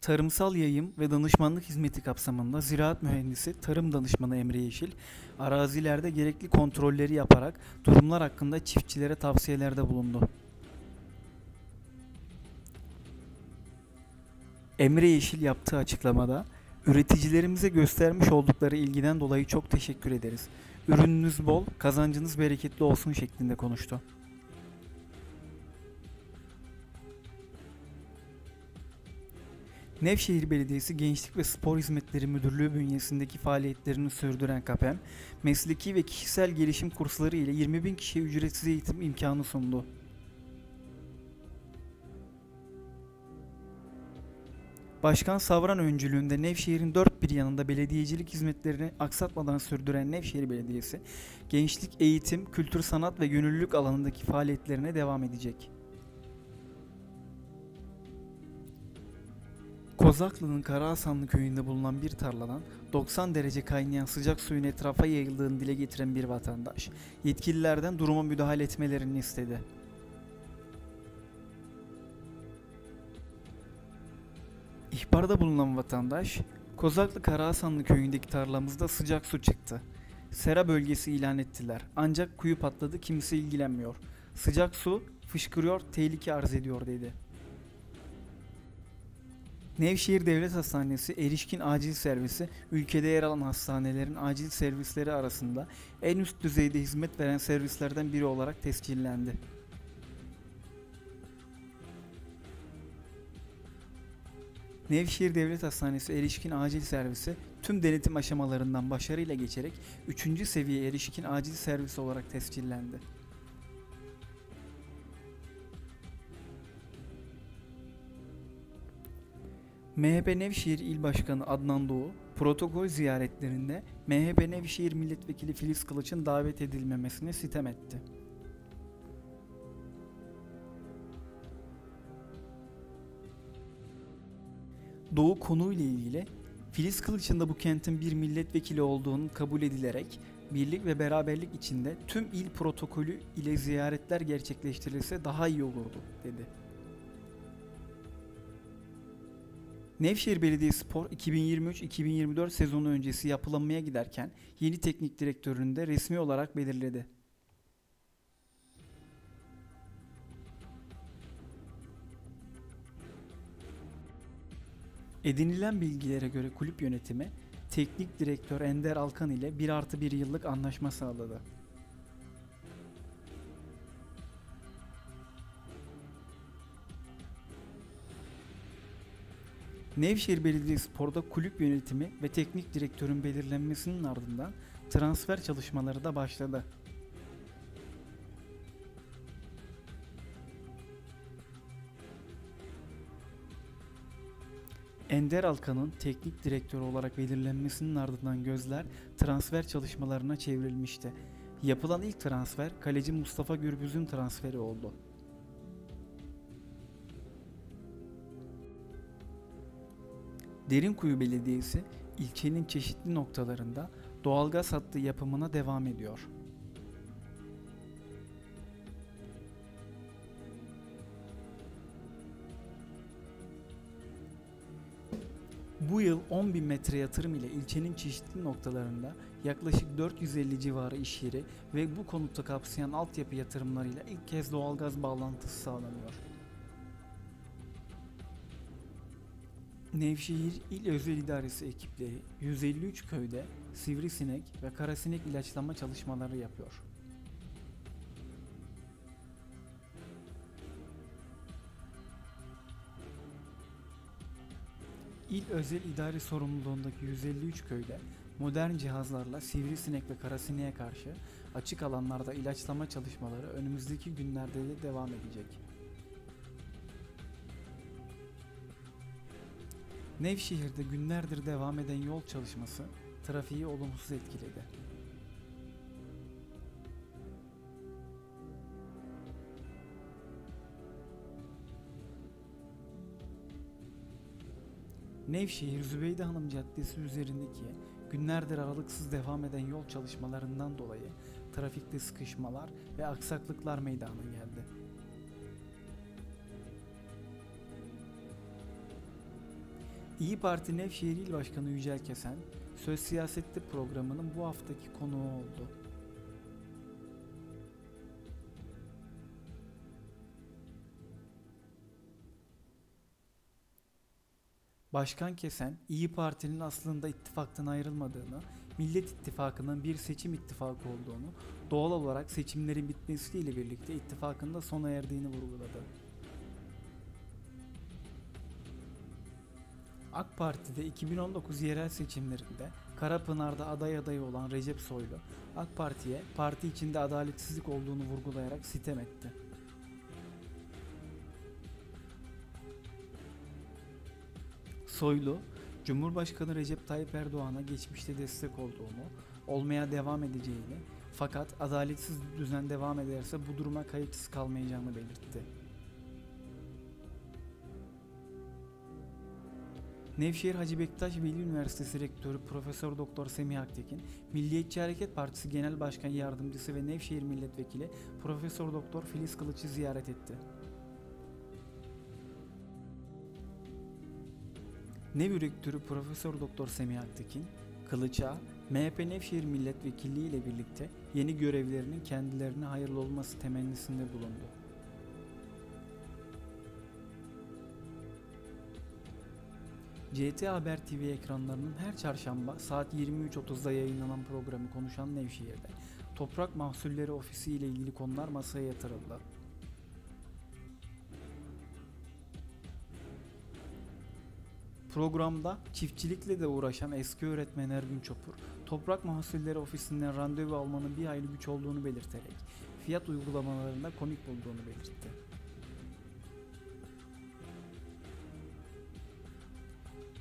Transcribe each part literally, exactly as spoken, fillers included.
Tarımsal yayım ve danışmanlık hizmeti kapsamında ziraat mühendisi, tarım danışmanı Emre Yeşil, arazilerde gerekli kontrolleri yaparak durumlar hakkında çiftçilere tavsiyelerde bulundu. Emre Yeşil yaptığı açıklamada, "Üreticilerimize göstermiş oldukları ilgiden dolayı çok teşekkür ederiz. Ürününüz bol, kazancınız bereketli olsun" şeklinde konuştu. Nevşehir Belediyesi Gençlik ve Spor Hizmetleri Müdürlüğü bünyesindeki faaliyetlerini sürdüren KAPEM, mesleki ve kişisel gelişim kursları ile yirmi bin kişiye ücretsiz eğitim imkanı sundu. Başkan Savran öncülüğünde Nevşehir'in dört bir yanında belediyecilik hizmetlerini aksatmadan sürdüren Nevşehir Belediyesi, gençlik, eğitim, kültür, sanat ve gönüllülük alanındaki faaliyetlerine devam edecek. Kozaklı'nın Karahasanlı köyünde bulunan bir tarladan doksan derece kaynayan sıcak suyun etrafa yayıldığını dile getiren bir vatandaş, yetkililerden duruma müdahale etmelerini istedi. İhbarda bulunan vatandaş, "Kozaklı Karahasanlı köyündeki tarlamızda sıcak su çıktı. Sera bölgesi ilan ettiler. Ancak kuyu patladı, kimse ilgilenmiyor. Sıcak su fışkırıyor, tehlike arz ediyor" dedi. Nevşehir Devlet Hastanesi Erişkin Acil Servisi, ülkede yer alan hastanelerin acil servisleri arasında en üst düzeyde hizmet veren servislerden biri olarak tescillendi. Nevşehir Devlet Hastanesi Erişkin Acil Servisi tüm denetim aşamalarından başarıyla geçerek üçüncü seviye Erişkin Acil Servis olarak tescillendi. M H P Nevşehir İl Başkanı Adnan Doğu, protokol ziyaretlerinde M H P Nevşehir Milletvekili Filiz Kılıç'ın davet edilmemesini sitem etti. Doğu konuyla ilgili, "Filiz Kılıç'ın da bu kentin bir milletvekili olduğunun kabul edilerek birlik ve beraberlik içinde tüm il protokolü ile ziyaretler gerçekleştirilse daha iyi olurdu" dedi. Nevşehir Belediyespor iki bin yirmi üç iki bin yirmi dört sezonu öncesi yapılanmaya giderken yeni teknik direktörünü de resmi olarak belirledi. Edinilen bilgilere göre kulüp yönetimi, teknik direktör Ender Alkan ile bir artı bir yıllık anlaşma sağladı. Nevşehir Belediyespor'da kulüp yönetimi ve teknik direktörün belirlenmesinin ardından transfer çalışmaları da başladı. Ender Alkan'ın teknik direktörü olarak belirlenmesinin ardından gözler transfer çalışmalarına çevrilmişti. Yapılan ilk transfer kaleci Mustafa Gürbüz'ün transferi oldu. Derinkuyu Belediyesi ilçenin çeşitli noktalarında doğalgaz hattı yapımına devam ediyor. Bu yıl on bin metre yatırım ile ilçenin çeşitli noktalarında yaklaşık dört yüz elli civarı iş yeri ve bu konutta kapsayan altyapı yatırımlarıyla ilk kez doğalgaz bağlantısı sağlanıyor. Nevşehir İl Özel İdaresi ekipleri yüz elli üç köyde sivrisinek ve karasinek ilaçlama çalışmaları yapıyor. İl Özel İdare Sorumluluğundaki yüz elli üç köyde modern cihazlarla sivrisinek ve karasineğe karşı açık alanlarda ilaçlama çalışmaları önümüzdeki günlerde de devam edecek. Nevşehir'de günlerdir devam eden yol çalışması trafiği olumsuz etkiledi. Nevşehir Zübeyde Hanım Caddesi üzerindeki günlerdir aralıksız devam eden yol çalışmalarından dolayı trafikte sıkışmalar ve aksaklıklar meydana geldi. İYİ Parti Nevşehir İl Başkanı Yücel Kesen, Söz Siyaset'te programının bu haftaki konuğu oldu. Başkan Kesen, İYİ Parti'nin aslında ittifaktan ayrılmadığını, Millet İttifakı'nın bir seçim ittifakı olduğunu, doğal olarak seçimlerin bitmesiyle birlikte ittifakın da sona erdiğini vurguladı. AK Parti'de iki bin on dokuz yerel seçimlerinde Karapınar'da aday adayı olan Recep Soylu, AK Parti'ye parti içinde adaletsizlik olduğunu vurgulayarak sitem etti. Soylu, Cumhurbaşkanı Recep Tayyip Erdoğan'a geçmişte destek olduğunu, olmaya devam edeceğini, fakat adaletsiz düzen devam ederse bu duruma kayıtsız kalmayacağını belirtti. Nevşehir Hacı Bektaş Veli Üniversitesi Rektörü Profesör Doktor Semih Aktekin, Milliyetçi Hareket Partisi Genel Başkan Yardımcısı ve Nevşehir Milletvekili Profesör Doktor Filiz Kılıç'ı ziyaret etti. Nevşehir Rektörü Profesör Doktor Semih Aktekin, Kılıç'a M H P Nevşehir Milletvekilliği ile birlikte yeni görevlerinin kendilerine hayırlı olması temennisinde bulundu. C T Haber T V ekranlarının her çarşamba saat yirmi üç otuzda yayınlanan programı Konuşan Nevşehir'de Toprak Mahsulleri Ofisi ile ilgili konular masaya yatırıldı. Programda çiftçilikle de uğraşan eski öğretmen Ergun Çopur, Toprak Mahsulleri Ofisi'nden randevu almanın bir hayli güç olduğunu belirterek fiyat uygulamalarında komik bulduğunu belirtti.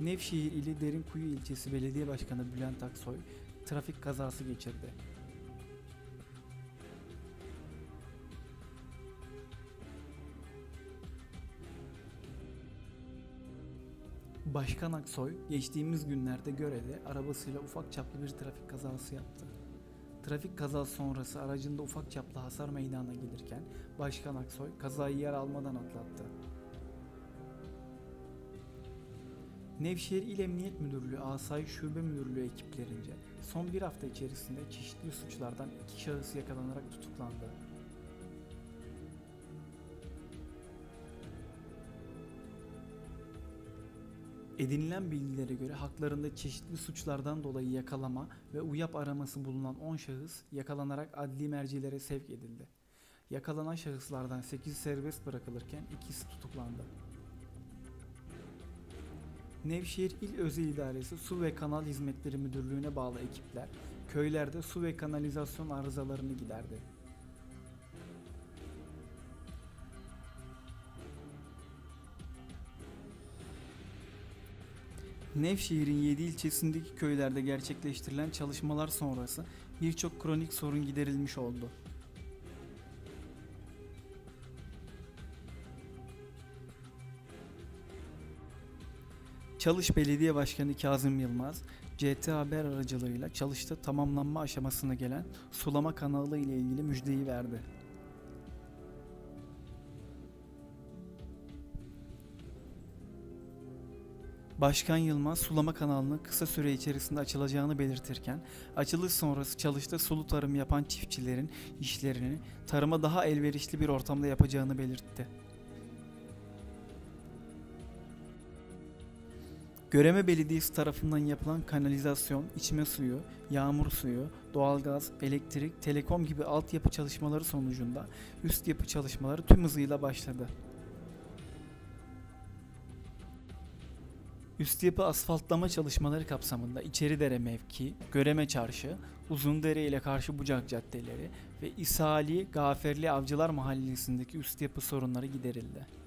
Nevşehir ili Derinkuyu ilçesi Belediye Başkanı Bülent Aksoy trafik kazası geçirdi. Başkan Aksoy geçtiğimiz günlerde Göre'de arabasıyla ufak çaplı bir trafik kazası yaptı. Trafik kazası sonrası aracında ufak çaplı hasar meydana gelirken Başkan Aksoy kazayı yer almadan atlattı. Nevşehir İl Emniyet Müdürlüğü Asayiş Şube Müdürlüğü ekiplerince son bir hafta içerisinde çeşitli suçlardan iki şahıs yakalanarak tutuklandı. Edinilen bilgilere göre haklarında çeşitli suçlardan dolayı yakalama ve UYAP araması bulunan on şahıs yakalanarak adli mercilere sevk edildi. Yakalanan şahıslardan sekiz serbest bırakılırken ikisi tutuklandı. Nevşehir İl Özel İdaresi Su ve Kanal Hizmetleri Müdürlüğü'ne bağlı ekipler köylerde su ve kanalizasyon arızalarını giderdi. Nevşehir'in yedi ilçesindeki köylerde gerçekleştirilen çalışmalar sonrası birçok kronik sorun giderilmiş oldu. Çalış Belediye Başkanı Kazım Yılmaz, C T Haber aracılığıyla Çalış'ta tamamlanma aşamasına gelen sulama kanalı ile ilgili müjdeyi verdi. Başkan Yılmaz, sulama kanalının kısa süre içerisinde açılacağını belirtirken, açılış sonrası Çalış'ta sulu tarım yapan çiftçilerin işlerini tarıma daha elverişli bir ortamda yapacağını belirtti. Göreme Belediyesi tarafından yapılan kanalizasyon, içme suyu, yağmur suyu, doğalgaz, elektrik, telekom gibi altyapı çalışmaları sonucunda üst yapı çalışmaları tüm hızıyla başladı. Üst yapı asfaltlama çalışmaları kapsamında İçeri Dere Mevki, Göreme Çarşı, Uzun Dere ile Karşı Bucak caddeleri ve İsali, Gaferli Avcılar Mahallesi'ndeki üst yapı sorunları giderildi.